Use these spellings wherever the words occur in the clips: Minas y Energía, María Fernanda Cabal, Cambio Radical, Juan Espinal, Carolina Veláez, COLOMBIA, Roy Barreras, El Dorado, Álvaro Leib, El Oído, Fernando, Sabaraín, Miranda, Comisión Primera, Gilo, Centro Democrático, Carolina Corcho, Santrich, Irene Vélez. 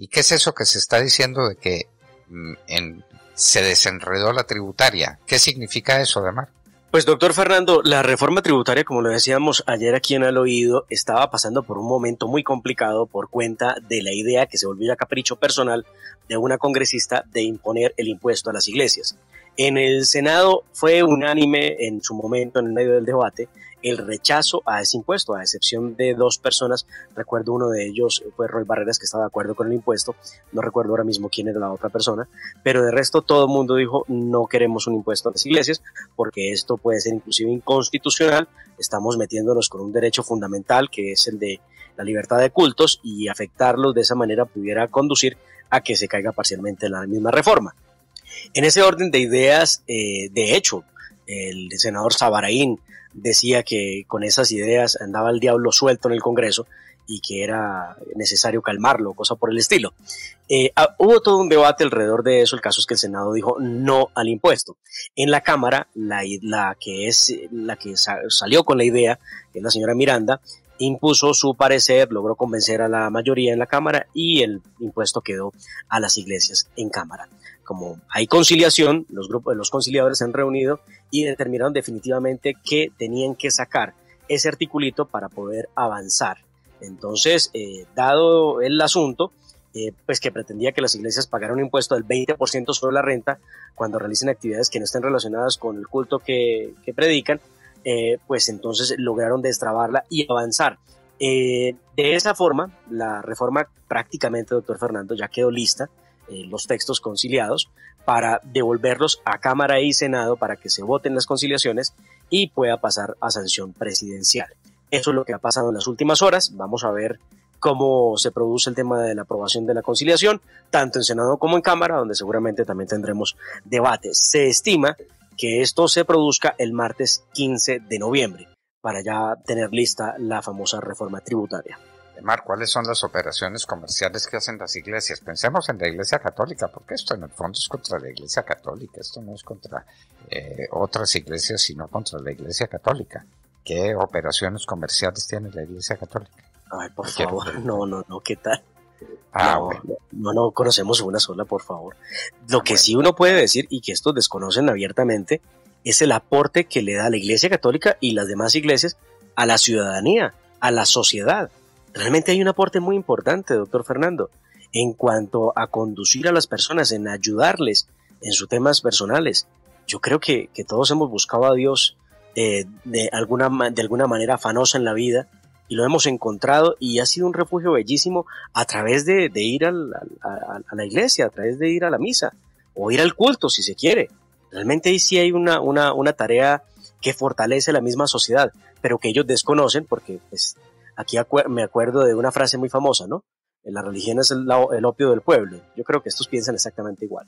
¿Y qué es eso que se está diciendo de que se desenredó la tributaria? ¿Qué significa eso, además? Pues, doctor Fernando, la reforma tributaria, como lo decíamos ayer aquí en El Oído, estaba pasando por un momento muy complicado por cuenta de la idea que se volvió a capricho personal de una congresista de imponer el impuesto a las iglesias. En el Senado fue unánime en su momento, en el medio del debate, el rechazo a ese impuesto, a excepción de dos personas. Recuerdo uno de ellos fue Roy Barreras, que estaba de acuerdo con el impuesto, no recuerdo ahora mismo quién era la otra persona, pero de resto todo el mundo dijo: no queremos un impuesto a las iglesias porque esto puede ser inclusive inconstitucional, estamos metiéndonos con un derecho fundamental que es el de la libertad de cultos, y afectarlos de esa manera pudiera conducir a que se caiga parcialmente la misma reforma. En ese orden de ideas, de hecho, el senador Sabaraín decía que con esas ideas andaba el diablo suelto en el Congreso y que era necesario calmarlo, cosa por el estilo. Hubo todo un debate alrededor de eso. El caso es que el Senado dijo no al impuesto. En la Cámara, la que salió con la idea, que es la señora Miranda, impuso su parecer, logró convencer a la mayoría en la Cámara y el impuesto quedó a las iglesias en Cámara. Como hay conciliación, los conciliadores se han reunido y determinaron definitivamente que tenían que sacar ese articulito para poder avanzar. Entonces, dado el asunto, pues que pretendía que las iglesias pagaran un impuesto del 20% sobre la renta cuando realicen actividades que no estén relacionadas con el culto que predican, pues entonces lograron destrabarla y avanzar. De esa forma, la reforma prácticamente, doctor Fernando, ya quedó lista, los textos conciliados, para devolverlos a Cámara y Senado para que se voten las conciliaciones y pueda pasar a sanción presidencial. Eso es lo que ha pasado en las últimas horas. Vamos a ver cómo se produce el tema de la aprobación de la conciliación, tanto en Senado como en Cámara, donde seguramente también tendremos debates. Se estima que esto se produzca el martes 15 de noviembre para ya tener lista la famosa reforma tributaria. Mar, ¿cuáles son las operaciones comerciales que hacen las iglesias? Pensemos en la Iglesia Católica, porque esto en el fondo es contra la Iglesia Católica, esto no es contra otras iglesias, sino contra la Iglesia Católica. ¿Qué operaciones comerciales tiene la Iglesia Católica? Ay, por favor, no, ¿qué tal? Bueno. No conocemos una sola, por favor. Lo que sí uno puede decir, y que estos desconocen abiertamente, es el aporte que le da la Iglesia Católica y las demás iglesias a la ciudadanía, a la sociedad. Realmente hay un aporte muy importante, doctor Fernando, en cuanto a conducir a las personas, en ayudarles en sus temas personales. Yo creo que todos hemos buscado a Dios de alguna manera afanosa en la vida y lo hemos encontrado, y ha sido un refugio bellísimo a través de ir a la iglesia, a través de ir a la misa o ir al culto si se quiere. Realmente ahí sí hay una tarea que fortalece la misma sociedad, pero que ellos desconocen porque... Pues, aquí me acuerdo de una frase muy famosa, ¿no? La religión es el opio del pueblo. Yo creo que estos piensan exactamente igual.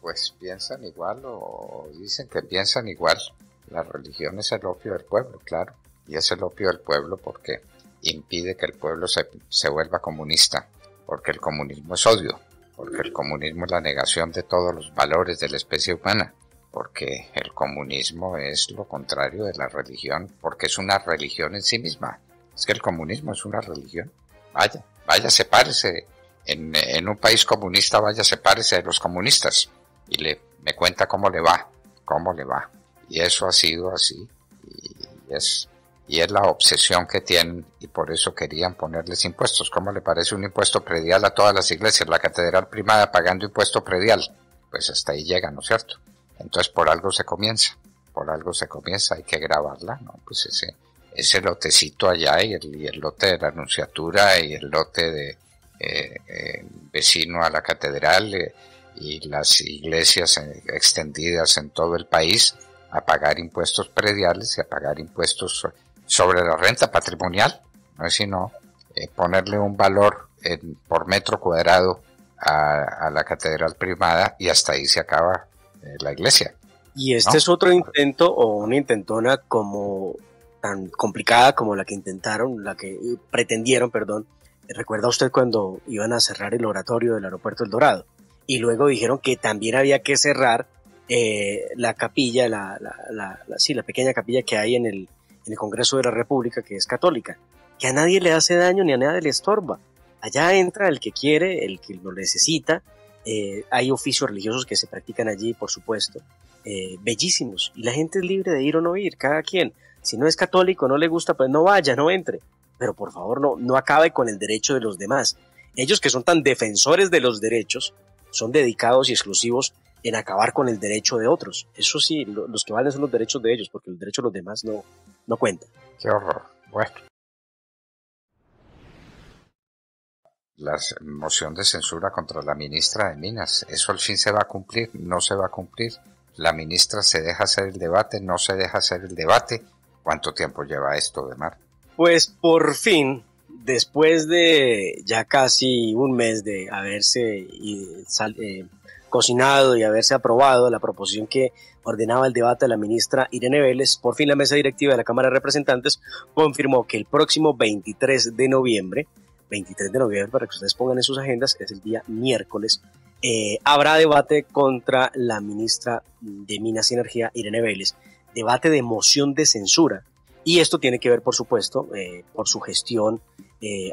Pues piensan igual, o dicen que piensan igual. La religión es el opio del pueblo, claro. Y es el opio del pueblo porque impide que el pueblo se vuelva comunista. Porque el comunismo es odio. Porque el comunismo es la negación de todos los valores de la especie humana. Porque el comunismo es lo contrario de la religión. Porque es una religión en sí misma. Es que el comunismo es una religión. Vaya, sepárese. En un país comunista, vaya, sepárese de los comunistas. Y me cuenta cómo le va. Y eso ha sido así. Y es la obsesión que tienen, y por eso querían ponerles impuestos. ¿Cómo le parece un impuesto predial a todas las iglesias? La catedral primada pagando impuesto predial. Pues hasta ahí llega, ¿no es cierto? Entonces por algo se comienza. Hay que grabarla, ¿no? Pues ese lotecito allá y el lote de la Anunciatura y el lote de vecino a la catedral y las iglesias extendidas en todo el país a pagar impuestos prediales y a pagar impuestos sobre la renta patrimonial. No es sino ponerle un valor por metro cuadrado a la catedral primada, y hasta ahí se acaba la iglesia. Y este, ¿no?, es otro intento, o una intentona como... tan complicada como la que pretendieron. ¿Recuerda usted cuando iban a cerrar el oratorio del aeropuerto El Dorado? Y luego dijeron que también había que cerrar la capilla, la pequeña capilla que hay en el Congreso de la República, que es católica, que a nadie le hace daño ni a nadie le estorba. Allá entra el que quiere, el que lo necesita. Hay oficios religiosos que se practican allí, por supuesto, bellísimos, y la gente es libre de ir o no ir, cada quien. Si no es católico, no le gusta, pues no vaya, no entre, pero por favor no acabe con el derecho de los demás. Ellos que son tan defensores de los derechos son dedicados y exclusivos en acabar con el derecho de otros. Eso sí, los que valen son los derechos de ellos, porque el derecho de los demás no cuenta. Qué horror. Bueno. La moción de censura contra la ministra de Minas, ¿eso al fin se va a cumplir? ¿No se va a cumplir? ¿La ministra se deja hacer el debate? ¿No se deja hacer el debate? ¿Cuánto tiempo lleva esto de mar? Pues por fin, después de ya casi un mes de haberse cocinado y haberse aprobado la proposición que ordenaba el debate de la ministra Irene Vélez, por fin la mesa directiva de la Cámara de Representantes confirmó que el próximo 23 de noviembre, para que ustedes pongan en sus agendas, que es el día miércoles, habrá debate contra la ministra de Minas y Energía, Irene Vélez, debate de moción de censura, y esto tiene que ver, por supuesto, por su gestión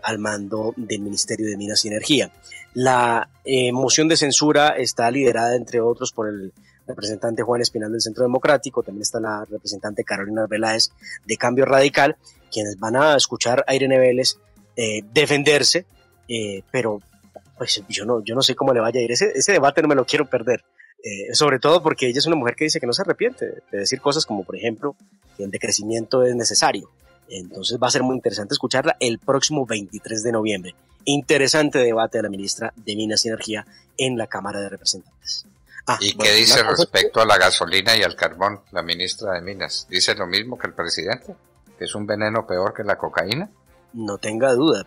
al mando del Ministerio de Minas y Energía. La moción de censura está liderada, entre otros, por el representante Juan Espinal del Centro Democrático, también está la representante Carolina Veláez de Cambio Radical, quienes van a escuchar a Irene Vélez defenderse, pero pues yo no sé cómo le vaya a ir. Ese debate no me lo quiero perder, sobre todo porque ella es una mujer que dice que no se arrepiente de decir cosas como, por ejemplo, que el decrecimiento es necesario. Entonces va a ser muy interesante escucharla el próximo 23 de noviembre. Interesante debate de la ministra de Minas y Energía en la Cámara de Representantes. ¿Y qué dice respecto a la gasolina y al carbón la ministra de Minas? ¿Dice lo mismo que el presidente? ¿Que es un veneno peor que la cocaína? No tenga duda,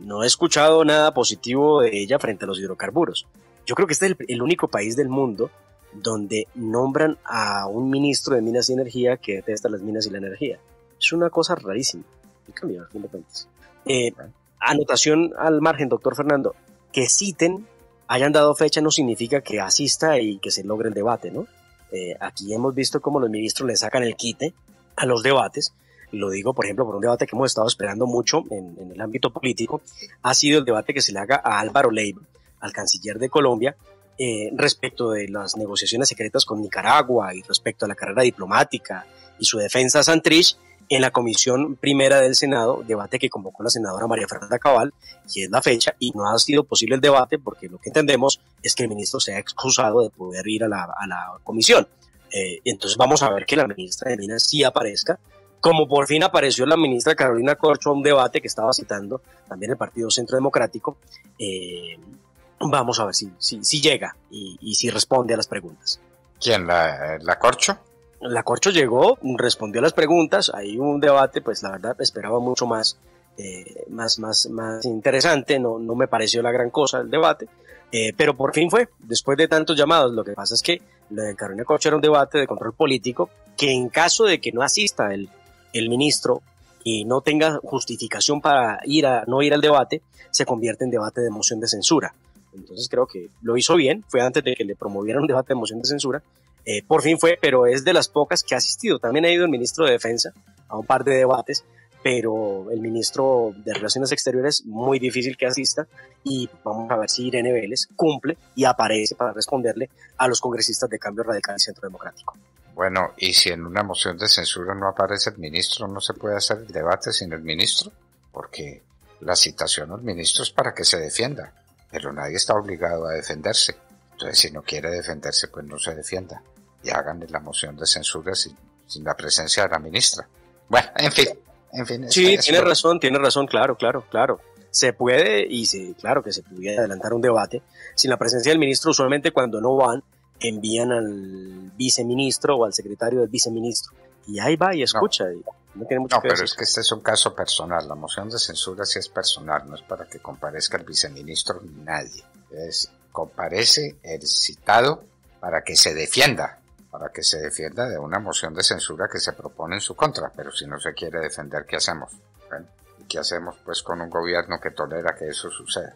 no he escuchado nada positivo de ella frente a los hidrocarburos. Yo creo que este es el único país del mundo donde nombran a un ministro de Minas y Energía que detesta las minas y la energía. Es una cosa rarísima. Hay que cambiar, a fin de cuentas. Anotación al margen, doctor Fernando, que citen, hayan dado fecha, no significa que asista y que se logre el debate, ¿no? Aquí hemos visto cómo los ministros le sacan el quite a los debates. Lo digo, por ejemplo, por un debate que hemos estado esperando mucho en el ámbito político, ha sido el debate que se le haga a Álvaro Leib, al canciller de Colombia, respecto de las negociaciones secretas con Nicaragua y respecto a la carrera diplomática y su defensa a Santrich en la Comisión Primera del Senado, debate que convocó la senadora María Fernanda Cabal, que es la fecha, y no ha sido posible el debate porque lo que entendemos es que el ministro se ha excusado de poder ir a la comisión. Entonces vamos a ver que la ministra de Minas sí aparezca, como por fin apareció la ministra Carolina Corcho a un debate que estaba citando también el Partido Centro Democrático. Vamos a ver si llega y si responde a las preguntas. ¿Quién? ¿La Corcho? La Corcho llegó, respondió a las preguntas. Hay un debate, pues la verdad esperaba mucho más interesante. No me pareció la gran cosa el debate, pero por fin fue, después de tantos llamados. Lo que pasa es que lo de Carolina Corcho era un debate de control político que, en caso de que no asista el ministro y no tenga justificación para no ir al debate, se convierte en debate de moción de censura. Entonces creo que lo hizo bien, fue antes de que le promovieran un debate de moción de censura, por fin fue, pero es de las pocas que ha asistido. También ha ido el ministro de Defensa a un par de debates, pero el ministro de Relaciones Exteriores muy difícil que asista, y vamos a ver si Irene Vélez cumple y aparece para responderle a los congresistas de Cambio Radical y Centro Democrático. Bueno, y si en una moción de censura no aparece el ministro, ¿no se puede hacer el debate sin el ministro? Porque la citación al ministro es para que se defienda, pero nadie está obligado a defenderse. Entonces, si no quiere defenderse, pues no se defienda. Y háganle la moción de censura sin la presencia de la ministra. Bueno, en fin. Sí, tiene razón, claro. Se puede, claro que se pudiera adelantar un debate sin la presencia del ministro. Usualmente cuando no van, envían al viceministro o al secretario del viceministro, y ahí va y escucha. No tiene mucho que decir. Pero es que este es un caso personal. La moción de censura sí es personal, no es para que comparezca el viceministro ni nadie. Comparece el citado para que se defienda de una moción de censura que se propone en su contra. Pero si no se quiere defender, ¿qué hacemos? Bueno, ¿y qué hacemos pues con un gobierno que tolera que eso suceda?